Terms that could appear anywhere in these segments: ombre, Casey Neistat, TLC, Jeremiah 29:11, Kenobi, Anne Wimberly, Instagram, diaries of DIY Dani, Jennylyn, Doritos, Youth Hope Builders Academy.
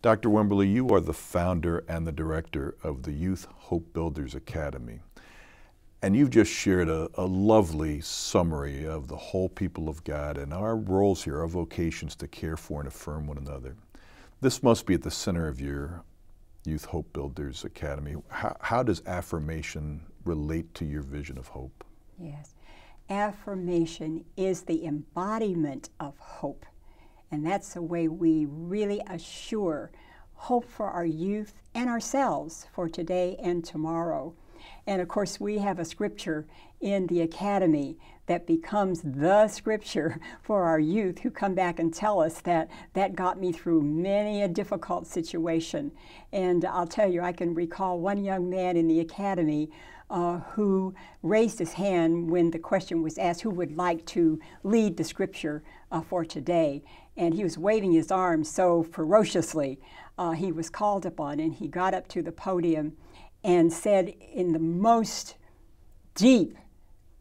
Dr. Wimberly, you are the founder and the director of the Youth Hope Builders Academy. And you've just shared a lovely summary of the whole people of God and our roles here, our vocations to care for and affirm one another. This must be at the center of your Youth Hope Builders Academy. How does affirmation relate to your vision of hope? Yes. Affirmation is the embodiment of hope. And that's the way we really assure hope for our youth and ourselves for today and tomorrow. And of course, we have a scripture in the academy that becomes the scripture for our youth who come back and tell us that that got me through many a difficult situation. And I'll tell you, I can recall one young man in the academy who raised his hand when the question was asked, who would like to lead the scripture for today? And he was waving his arms so ferociously, he was called upon, and he got up to the podium and said in the most deep,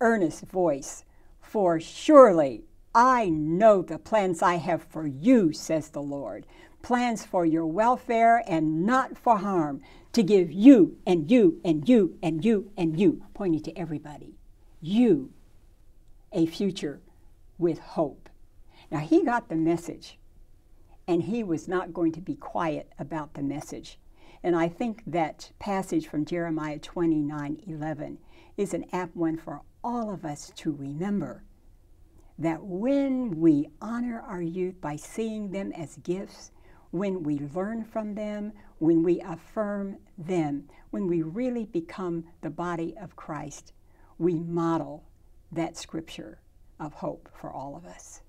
earnest voice, "For surely I know the plans I have for you, says the Lord, plans for your welfare and not for harm, to give you and you and you and you and you," pointing to everybody, "you a future with hope." Now, he got the message, and he was not going to be quiet about the message. And I think that passage from Jeremiah 29:11 is an apt one for all of us to remember, that when we honor our youth by seeing them as gifts, when we learn from them, when we affirm them, when we really become the body of Christ, we model that scripture of hope for all of us.